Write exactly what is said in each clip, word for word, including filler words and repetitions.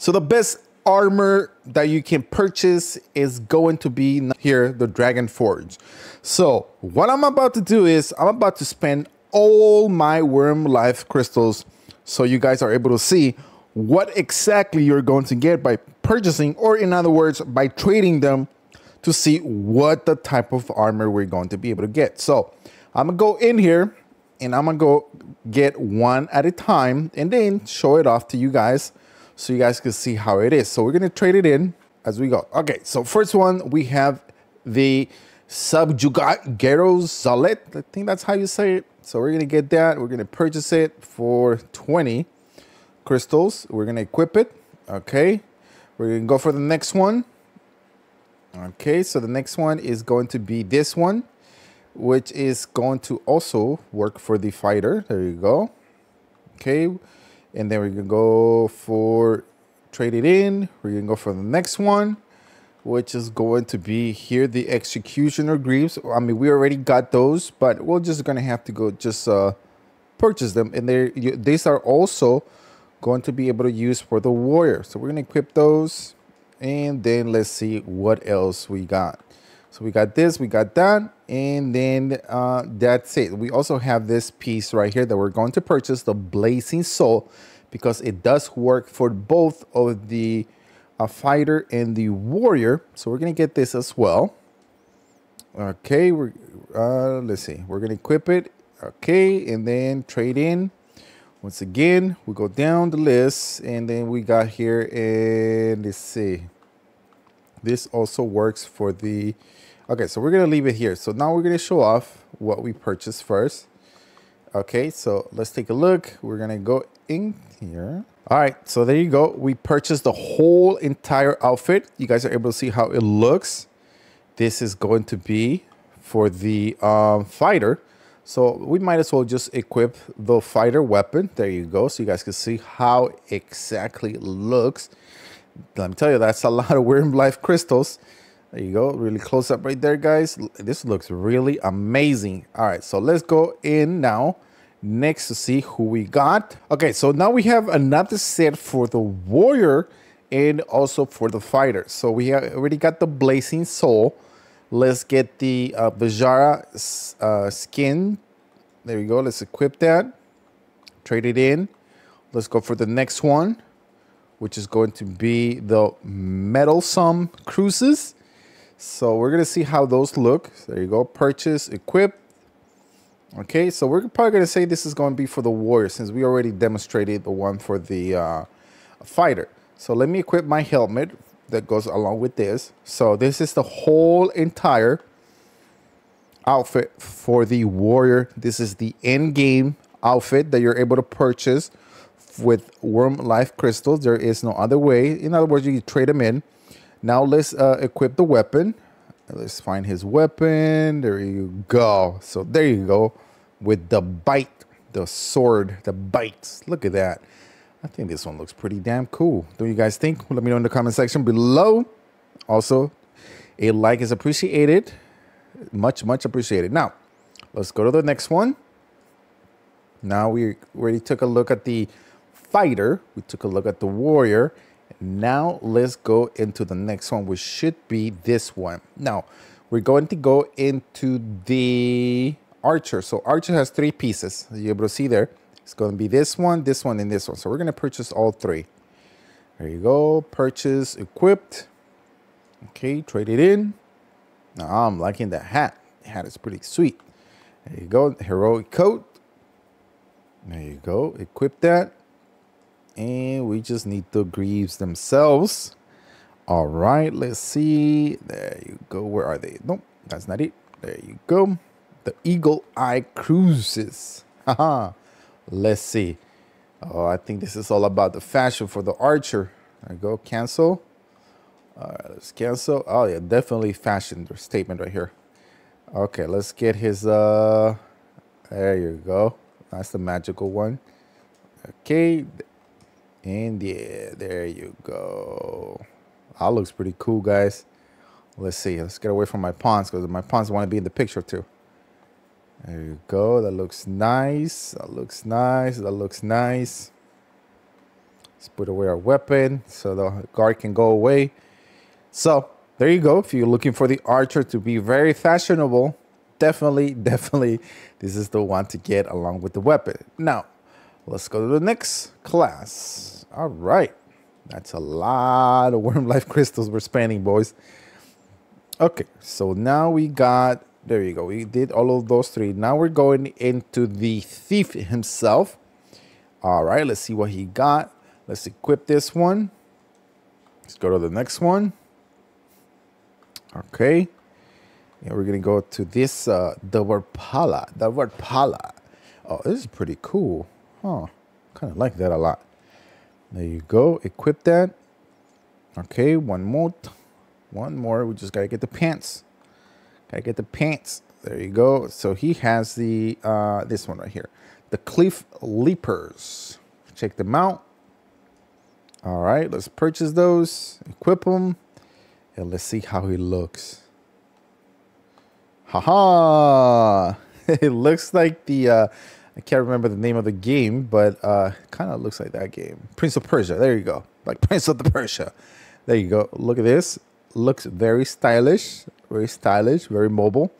So the best armor that you can purchase is going to be here, the Dragon Forge. So what I'm about to do is I'm about to spend all my Wyrm Life Crystals so you guys are able to see what exactly you're going to get by purchasing, or in other words, by trading them, to see what the type of armor we're going to be able to get. So I'm gonna go in here and I'm gonna go get one at a time and then show it off to you guys so you guys can see how it is. So we're gonna trade it in as we go. Okay, so first one, we have the Subjugator's Zallet. I think that's how you say it. So we're gonna get that. We're gonna purchase it for twenty crystals. We're gonna equip it. Okay, we're gonna go for the next one. Okay, so the next one is going to be this one, which is going to also work for the fighter. There you go. Okay, and then we're gonna go for trade it in. We're gonna go for the next one, which is going to be here, the Executioner Greaves. I mean, we already got those, but we're just gonna have to go just uh purchase them, and they these are also going to be able to use for the warrior. So we're gonna equip those. And then let's see what else we got. So we got this, we got that, and then uh, that's it. We also have this piece right here that we're going to purchase, the Blazing Soul, because it does work for both of the uh, fighter and the warrior. So we're gonna get this as well. Okay, we're, uh, let's see, we're gonna equip it. Okay, and then trade in. Once again, we go down the list, and then we got here, and let's see. This also works for the, okay, so we're gonna leave it here. So now we're gonna show off what we purchased first. Okay, so let's take a look. We're gonna go in here. All right, so there you go. We purchased the whole entire outfit. You guys are able to see how it looks. This is going to be for the um, fighter. So we might as well just equip the fighter weapon. There you go. So you guys can see how exactly it looks. Let me tell you, that's a lot of Wyrm Life crystals. There you go. Really close up right there, guys. This looks really amazing. All right, so let's go in now next to see who we got. Okay, so now we have another set for the warrior and also for the fighter. So we have already got the Blazing Soul. Let's get the uh, Vajara uh, skin. There we go. Let's equip that. Trade it in. Let's go for the next one, which is going to be the Metalsome Cruises. So we're going to see how those look. There you go. Purchase, equip. Okay, so we're probably going to say this is going to be for the warrior, since we already demonstrated the one for the uh, fighter. So let me equip my helmet that goes along with this. So this is the whole entire outfit for the warrior. This is the end game outfit that you're able to purchase with Wyrm Life crystals. There is no other way. In other words, you can trade them in. Now let's uh, equip the weapon. Let's find his weapon. There you go. So there you go with the bite, the sword, the bites. Look at that. I think this one looks pretty damn cool. Don't you guys think? Let me know in the comment section below. Also, a like is appreciated. Much, much appreciated. Now, let's go to the next one. Now, we already took a look at the fighter. We took a look at the warrior. Now, let's go into the next one, which should be this one. Now, we're going to go into the archer. So, archer has three pieces. You're able to see there. It's going to be this one, this one, and this one. So we're going to purchase all three. There you go. Purchase, equipped. Okay, trade it in. Now I'm liking that hat. The hat is pretty sweet. There you go. Heroic coat. There you go. Equip that. And we just need the greaves themselves. All right, let's see. There you go. Where are they? Nope, that's not it. There you go. The Eagle Eye Cruises. Haha. Let's see. Oh, I think this is all about the fashion for the archer. There you go. Cancel. Uh, let's cancel. Oh, yeah. Definitely fashion statement right here. Okay. Let's get his. Uh, there you go. That's the magical one. Okay. And yeah, there you go. That looks pretty cool, guys. Let's see. Let's get away from my pawns, because my pawns want to be in the picture, too. There you go. That looks nice. That looks nice. That looks nice. Let's put away our weapon so the guard can go away. So there you go. If you're looking for the archer to be very fashionable, definitely, definitely, this is the one to get along with the weapon. Now, let's go to the next class. All right. That's a lot of Wyrm Life Crystals we're spending, boys. Okay, so now we got... There you go. We did all of those three. Now we're going into the thief himself. All right, let's see what he got. Let's equip this one. Let's go to the next one. Okay. And we're going to go to this, uh, the Verpala. The Verpala. Oh, this is pretty cool. Huh. Kind of like that a lot. There you go. Equip that. Okay, one more. One more. We just got to get the pants. Got to get the pants. There you go. So he has the uh, this one right here. The Cliff Leapers. Check them out. All right, let's purchase those. Equip them. And let's see how he looks. Haha! It looks like the... Uh, I can't remember the name of the game, but uh, kind of looks like that game. Prince of Persia. There you go. Like Prince of the Persia. There you go. Look at this. Looks very stylish. Very stylish. Very mobile.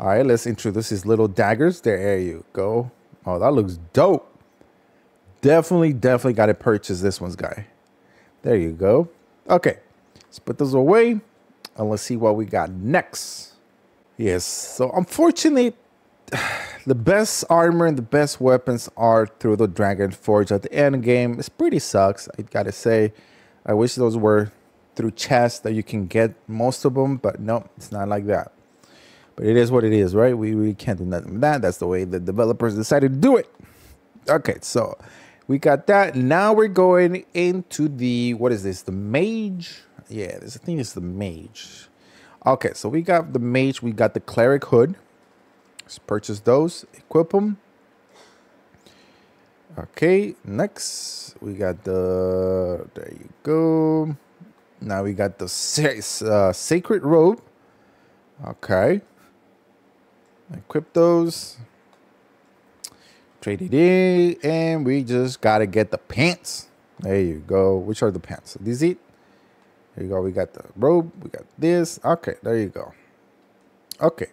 All right. Let's introduce his little daggers. There you go. Oh, that looks dope. Definitely, definitely got to purchase this one's guy. There you go. Okay. Let's put those away. And let's see what we got next. Yes. So, unfortunately... The best armor and the best weapons are through the Dragon Forge at the end game. It's pretty sucks, I gotta say. I wish those were through chests that you can get most of them, but no, it's not like that. But it is what it is, right? We really can't do nothing with that. That's the way the developers decided to do it. Okay, so we got that. Now we're going into the, what is this? The mage? Yeah, this thing is the mage. Okay, so we got the mage. We got the cleric hood. Let's purchase those, equip them. Okay, next we got the, there you go. Now we got the uh, sacred robe. Okay. Equip those. Trade it in, and we just gotta get the pants. There you go. Which are the pants? This is it. There you go, we got the robe, we got this. Okay, there you go. Okay.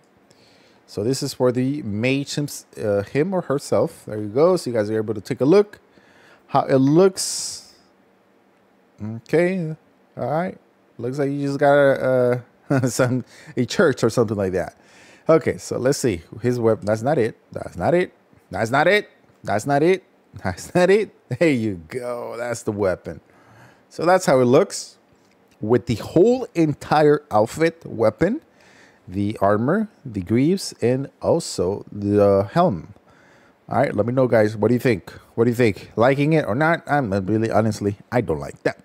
So this is for the mage, uh, him or herself. There you go. So you guys are able to take a look how it looks. Okay. All right. Looks like you just got a, uh, some, a church or something like that. Okay. So let's see. His weapon. That's not it. That's not it. That's not it. That's not it. That's not it. There you go. That's the weapon. So that's how it looks with the whole entire outfit weapon. The armor, the greaves, and also the helm. All right, let me know, guys. What do you think? What do you think? Liking it or not? I'm not really, honestly, I don't like that.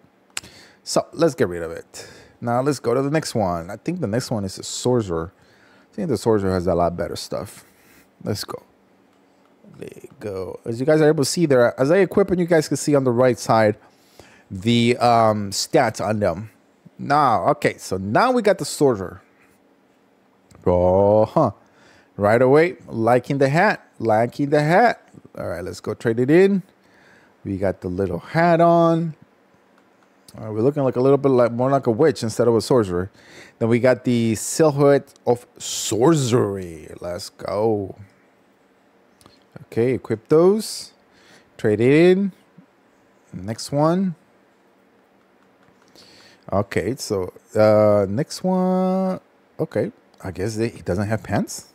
So let's get rid of it. Now let's go to the next one. I think the next one is the sorcerer. I think the sorcerer has a lot better stuff. Let's go. There you go. As you guys are able to see there, as I equip and you guys can see on the right side, the um, stats on them. Now, okay, so now we got the sorcerer. Oh, huh. Right away, liking the hat, liking the hat. All right, let's go trade it in. We got the little hat on. All right, we're looking like a little bit like more like a witch instead of a sorcerer. Then we got the Silhood of Sorcery. Let's go. Okay, equip those. Trade it in. Next one. Okay, so uh, next one. Okay. I guess they, it doesn't have pants.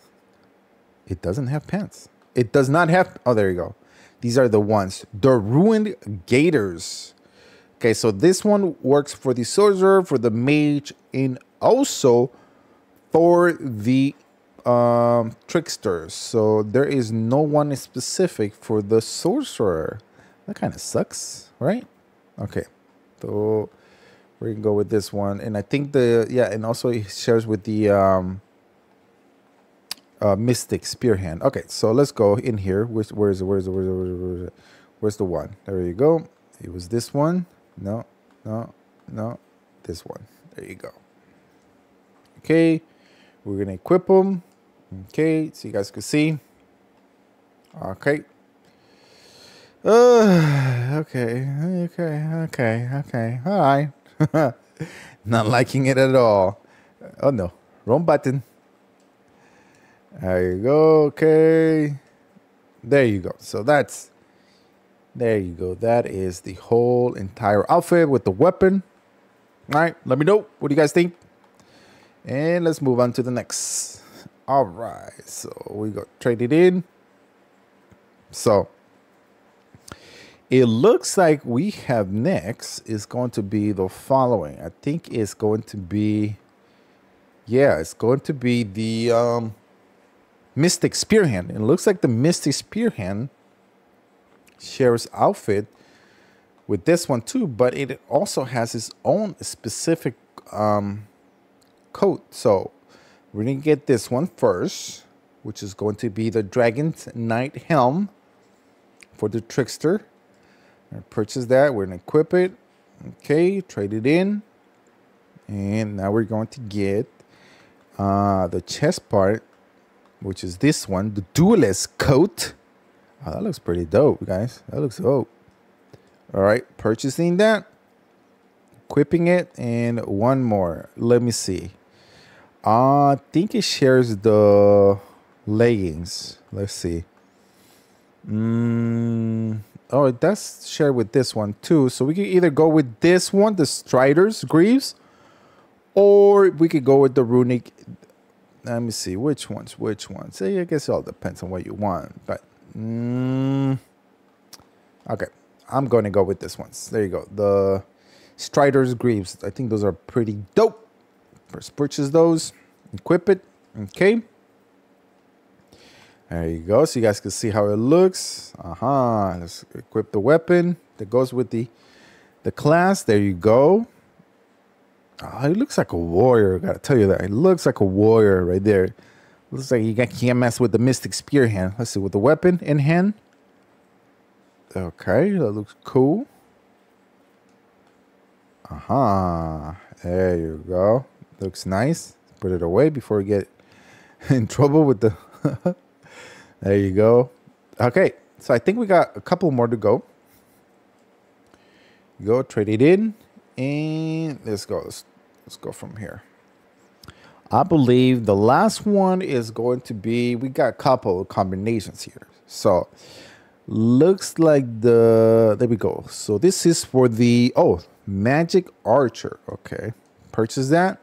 It doesn't have pants. It does not have... Oh, there you go. These are the ones. The ruined gaiters. Okay, so this one works for the sorcerer, for the mage, and also for the um, tricksters. So there is no one specific for the sorcerer. That kind of sucks, right? Okay. So... we can go with this one, and I think the yeah, and also it shares with the um, uh, mystic spear hand. Okay, so let's go in here. Where's where's where's where's where's where's the one? There you go. It was this one. No, no, no. This one. There you go. Okay, we're gonna equip them. Okay, so you guys can see. Okay. Uh, okay, okay, okay, okay. All right. Not liking it at all. Oh, no. Wrong button. There you go. Okay. There you go. So that's... There you go. That is the whole entire outfit with the weapon. All right. Let me know. What do you guys think? And let's move on to the next. All right. So we got traded in. So... It looks like we have next is going to be the following. I think it's going to be, yeah, it's going to be the um, Mystic Spear Hand. It looks like the Mystic Spear Hand shares outfit with this one too, but it also has its own specific um, coat. So we're going to get this one first, which is going to be the Dragon's Knight Helm for the Trickster. Purchase that. We're gonna equip it. Okay, trade it in, and now we're going to get uh the chest part, which is this one, the duelist coat. Oh, that looks pretty dope, guys. That looks dope. All right, purchasing that, equipping it, and one more. Let me see. uh, I think it shares the leggings. Let's see. mm Oh, it does share with this one too. So we can either go with this one, the Strider's Greaves, or we could go with the runic. Let me see which ones, which ones. I guess it all depends on what you want. But mm, okay, I'm going to go with this one. There you go. The Strider's Greaves. I think those are pretty dope. First, purchase those, equip it. Okay. There you go. So you guys can see how it looks. Uh-huh. Let's equip the weapon that goes with the the class. There you go. Oh, it looks like a warrior. I gotta tell you that. It looks like a warrior right there. Looks like you can't mess with the Mystic Spear Hand. Let's see, with the weapon in hand. Okay, that looks cool. Uh-huh. There you go. Looks nice. Put it away before we get in trouble with the... There you go. Okay, so I think we got a couple more to go. Go trade it in, and let's go. Let's, let's go from here. I believe the last one is going to be, we got a couple of combinations here. So looks like the, there we go. So this is for the, oh, Magic Archer. Okay, purchase that,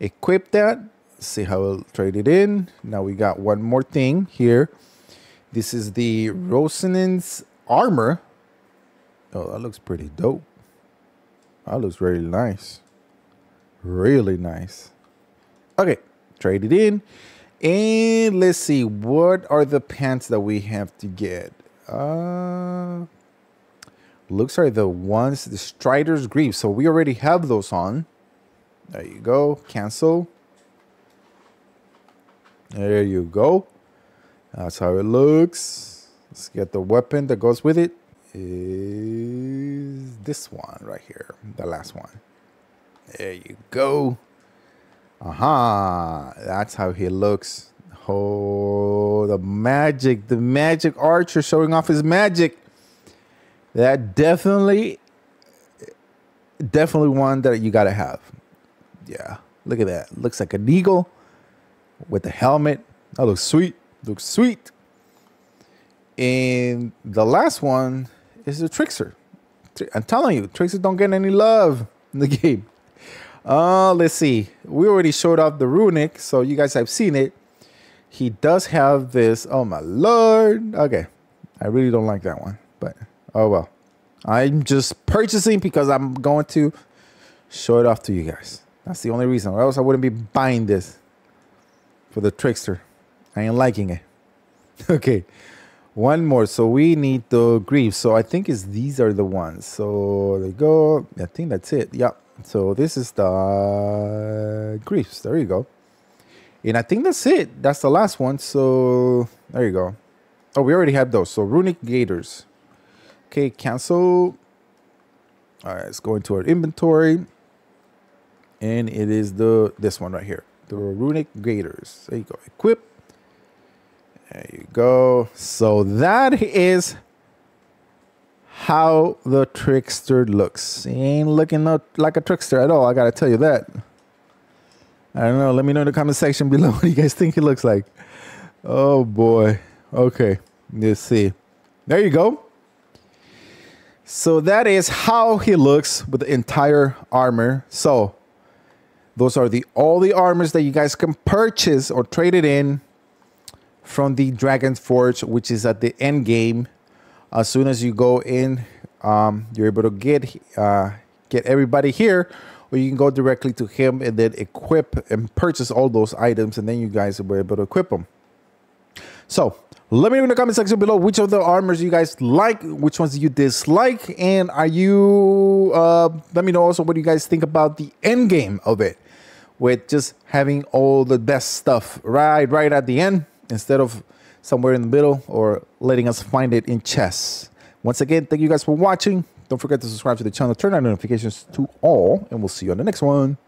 equip that. See how we'll trade it in. Now we got one more thing here. This is the Rosinen's armor. Oh, that looks pretty dope. That looks really nice. Really nice. Okay, trade it in. And let's see, what are the pants that we have to get? Uh, looks like the ones, the Strider's Greaves. So we already have those on. There you go. Cancel. There you go. That's how it looks. Let's get the weapon that goes with it. Is this one right here, the last one. There you go. Aha. Uh-huh. That's how he looks. Oh, the magic, the Magic Archer showing off his magic. That definitely, definitely one that you got to have. Yeah, look at that. Looks like an eagle. With the helmet. That looks sweet. Looks sweet. And the last one is the Trickster. I'm telling you, Trickster don't get any love in the game. Uh, let's see. We already showed off the runic, so you guys have seen it. He does have this. Oh, my Lord. Okay. I really don't like that one. But, oh, well. I'm just purchasing because I'm going to show it off to you guys. That's the only reason. Or else I wouldn't be buying this. For the Trickster. I ain't liking it. Okay. One more. So we need the Greaves. So I think it's, these are the ones. So there you go. I think that's it. Yeah. So this is the Greaves. There you go. And I think that's it. That's the last one. So there you go. Oh, we already have those. So runic gaiters. Okay. Cancel. All right. Let's go into our inventory. And it is the this one right here. The runic gaiters. There you go. Equip. There you go. So that is how the trickster looks. He ain't looking no, like a trickster at all, I gotta tell you that. I don't know, let me know in the comment section below what you guys think he looks like. Oh boy. Okay, let's see. There you go. So that is how he looks with the entire armor. So those are the all the armors that you guys can purchase or trade it in from the Dragon Forge, which is at the end game. As soon as you go in, um, you're able to get uh, get everybody here, or you can go directly to him and then equip and purchase all those items, and then you guys were able to equip them. So let me know in the comment section below which of the armors you guys like, which ones you dislike, and are you? Uh, let me know also what you guys think about the end game of it, with just having all the best stuff right, right at the end instead of somewhere in the middle, or letting us find it in chess. Once again, thank you guys for watching. Don't forget to subscribe to the channel, turn on notifications to all, and we'll see you on the next one.